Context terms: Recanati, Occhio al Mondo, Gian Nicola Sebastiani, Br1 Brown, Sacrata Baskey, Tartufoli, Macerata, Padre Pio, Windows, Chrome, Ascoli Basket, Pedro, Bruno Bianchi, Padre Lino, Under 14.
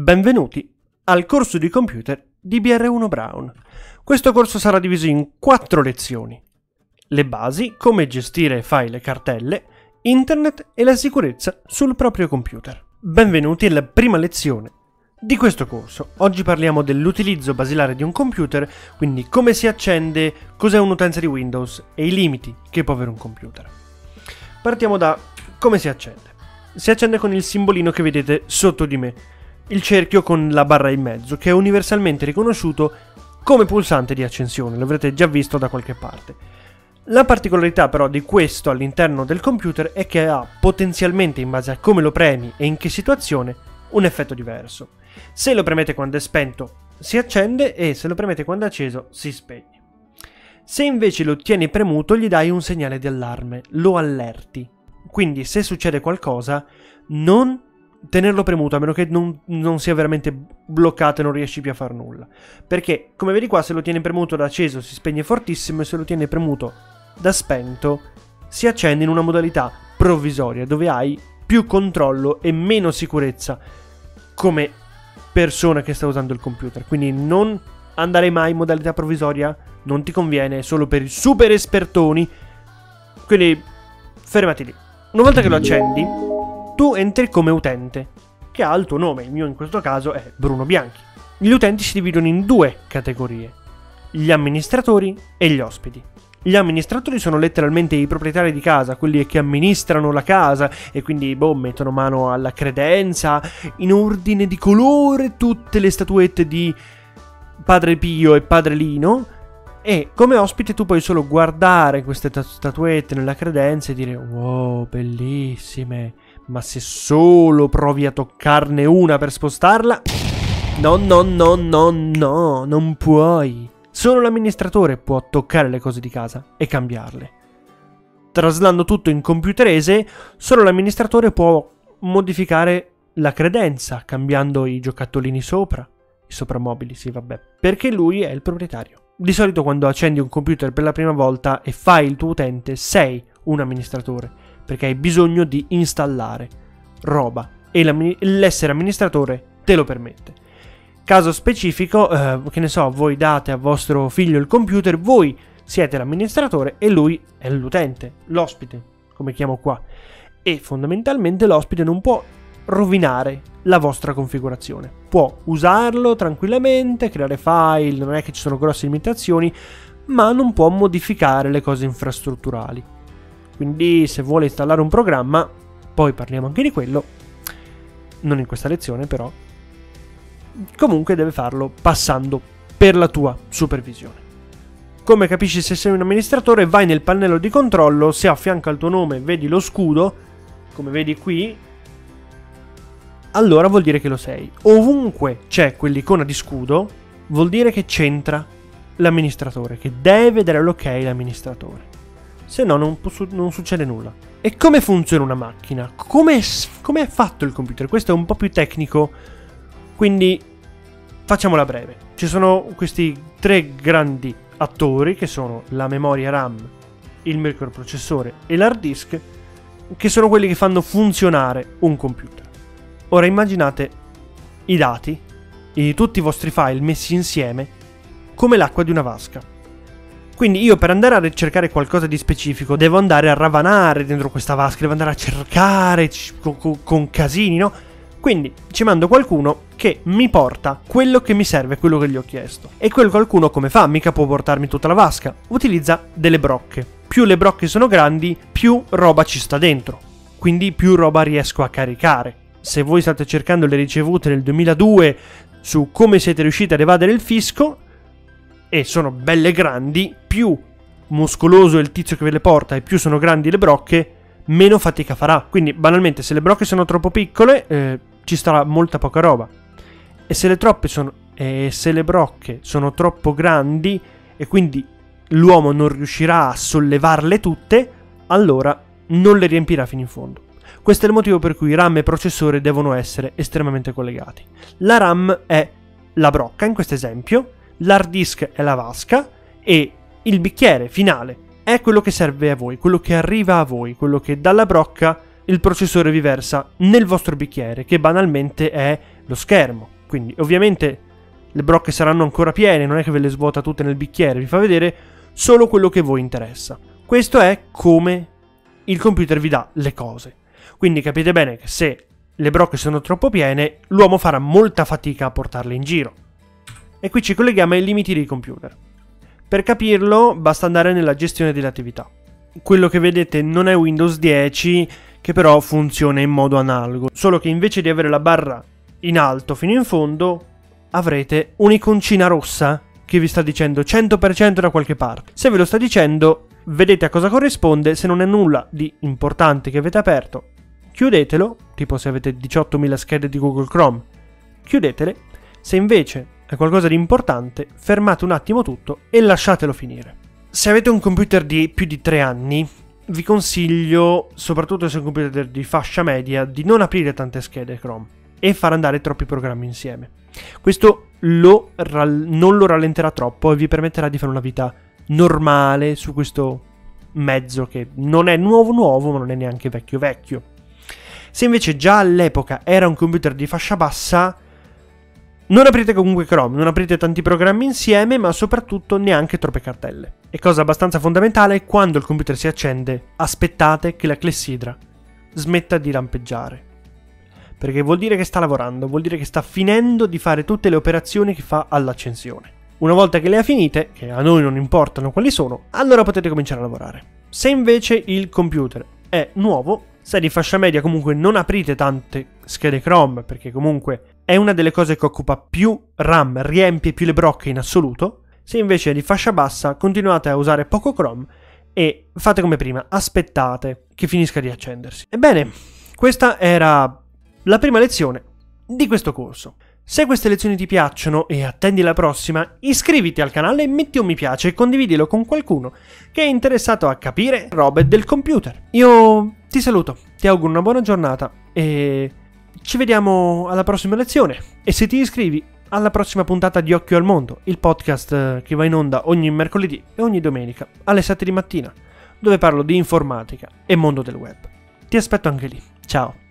Benvenuti al corso di computer di Br1 Brown. Questo corso sarà diviso in 4 lezioni. Le basi, come gestire file e cartelle, internet e la sicurezza sul proprio computer. Benvenuti alla prima lezione di questo corso. Oggi parliamo dell'utilizzo basilare di un computer, quindi come si accende, cos'è un'utenza di Windows e i limiti che può avere un computer. Partiamo da come si accende. Si accende con il simbolino che vedete sotto di me, il cerchio con la barra in mezzo, che è universalmente riconosciuto come pulsante di accensione, l'avrete già visto da qualche parte. La particolarità però di questo all'interno del computer è che ha potenzialmente, in base a come lo premi e in che situazione, un effetto diverso. Se lo premete quando è spento si accende e se lo premete quando è acceso si spegne. Se invece lo tieni premuto gli dai un segnale di allarme, lo allerti. Quindi se succede qualcosa non tenerlo premuto, a meno che non sia veramente bloccato e non riesci più a far nulla. Perché come vedi qua, se lo tieni premuto da acceso si spegne fortissimo e se lo tieni premuto da spento si accende in una modalità provvisoria dove hai più controllo e meno sicurezza come persona che sta usando il computer. Quindi non andare mai in modalità provvisoria, non ti conviene, è solo per i super espertoni, quindi fermati lì. Una volta che lo accendi, tu entri come utente, che ha il tuo nome, il mio in questo caso è Bruno Bianchi. Gli utenti si dividono in due categorie, gli amministratori e gli ospiti. Gli amministratori sono letteralmente i proprietari di casa, quelli che amministrano la casa e quindi mettono mano alla credenza, in ordine di colore, tutte le statuette di Padre Pio e Padre Lino. E come ospite tu puoi solo guardare queste statuette nella credenza e dire wow, bellissime, ma se solo provi a toccarne una per spostarla, no, non puoi. Solo l'amministratore può toccare le cose di casa e cambiarle. Traslando tutto in computerese, solo l'amministratore può modificare la credenza, cambiando i giocattolini sopra, i soprammobili, sì vabbè, perché lui è il proprietario. Di solito quando accendi un computer per la prima volta e fai il tuo utente sei un amministratore, perché hai bisogno di installare roba e l'essere amministratore te lo permette. Caso specifico, che ne so, voi date a vostro figlio il computer, voi siete l'amministratore e lui è l'utente, l'ospite, come chiamo qua. E fondamentalmente l'ospite non può rovinare la vostra configurazione, può usarlo tranquillamente, creare file, non è che ci sono grosse limitazioni, ma non può modificare le cose infrastrutturali. Quindi se vuole installare un programma, poi parliamo anche di quello, non in questa lezione però, comunque deve farlo passando per la tua supervisione. Come capisci se sei un amministratore? Vai nel pannello di controllo, se a fianco al tuo nome vedi lo scudo, come vedi qui, allora vuol dire che lo sei. Ovunque c'è quell'icona di scudo, vuol dire che c'entra l'amministratore, che deve dare l'ok all'amministratore. Se no non succede nulla. E come funziona una macchina? Come è fatto il computer? Questo è un po' più tecnico, quindi facciamola breve. Ci sono questi tre grandi attori, che sono la memoria RAM, il microprocessore e l'hard disk, che sono quelli che fanno funzionare un computer. Ora immaginate i dati, tutti i vostri file messi insieme, come l'acqua di una vasca. Quindi io per andare a cercare qualcosa di specifico devo andare a ravanare dentro questa vasca, devo andare a cercare con casini, no? Quindi ci mando qualcuno che mi porta quello che mi serve, quello che gli ho chiesto. E quel qualcuno come fa? Mica può portarmi tutta la vasca. Utilizza delle brocche. Più le brocche sono grandi, più roba ci sta dentro. Quindi più roba riesco a caricare. Se voi state cercando le ricevute nel 2002 su come siete riusciti ad evadere il fisco e sono belle grandi, più muscoloso è il tizio che ve le porta e più sono grandi le brocche, meno fatica farà. Quindi banalmente se le brocche sono troppo piccole ci starà molta poca roba, e se le brocche sono troppo grandi e quindi l'uomo non riuscirà a sollevarle tutte, allora non le riempirà fino in fondo. Questo è il motivo per cui RAM e processore devono essere estremamente collegati. La RAM è la brocca in questo esempio, l'hard disk è la vasca e il bicchiere finale è quello che serve a voi, quello che arriva a voi, quello che dalla brocca il processore vi versa nel vostro bicchiere, che banalmente è lo schermo. Quindi ovviamente le brocche saranno ancora piene, non è che ve le svuota tutte nel bicchiere, vi fa vedere solo quello che voi interessa. Questo è come il computer vi dà le cose. Quindi capite bene che se le brocche sono troppo piene, l'uomo farà molta fatica a portarle in giro. E qui ci colleghiamo ai limiti dei computer. Per capirlo basta andare nella gestione delle attività. Quello che vedete non è Windows 10, che però funziona in modo analogo, solo che invece di avere la barra in alto fino in fondo avrete un'iconcina rossa che vi sta dicendo 100% da qualche parte. Se ve lo sta dicendo, vedete a cosa corrisponde. Se non è nulla di importante che avete aperto, chiudetelo, tipo se avete 18.000 schede di Google Chrome, chiudetele. Se invece è qualcosa di importante, fermate un attimo tutto e lasciatelo finire. Se avete un computer di più di 3 anni, vi consiglio, soprattutto se è un computer di fascia media, di non aprire tante schede Chrome e far andare troppi programmi insieme. Questo non lo rallenterà troppo e vi permetterà di fare una vita normale su questo mezzo che non è nuovo ma non è neanche vecchio. Se invece già all'epoca era un computer di fascia bassa, non aprite comunque Chrome, non aprite tanti programmi insieme, ma soprattutto neanche troppe cartelle. E cosa abbastanza fondamentale, quando il computer si accende, aspettate che la clessidra smetta di lampeggiare. Perché vuol dire che sta lavorando, vuol dire che sta finendo di fare tutte le operazioni che fa all'accensione. Una volta che le ha finite, che a noi non importano quali sono, allora potete cominciare a lavorare. Se invece il computer è nuovo, se è di fascia media comunque non aprite tante schede Chrome, perché comunque è una delle cose che occupa più RAM, riempie più le brocche in assoluto. Se invece è di fascia bassa, continuate a usare poco Chrome e fate come prima, aspettate che finisca di accendersi. Ebbene, questa era la prima lezione di questo corso. Se queste lezioni ti piacciono e attendi la prossima, iscriviti al canale, metti un mi piace e condividilo con qualcuno che è interessato a capire robe del computer. Io ti saluto, ti auguro una buona giornata e ci vediamo alla prossima lezione, e se ti iscrivi alla prossima puntata di Occhio al Mondo, il podcast che va in onda ogni mercoledì e ogni domenica alle 7 di mattina, dove parlo di informatica e mondo del web. Ti aspetto anche lì. Ciao!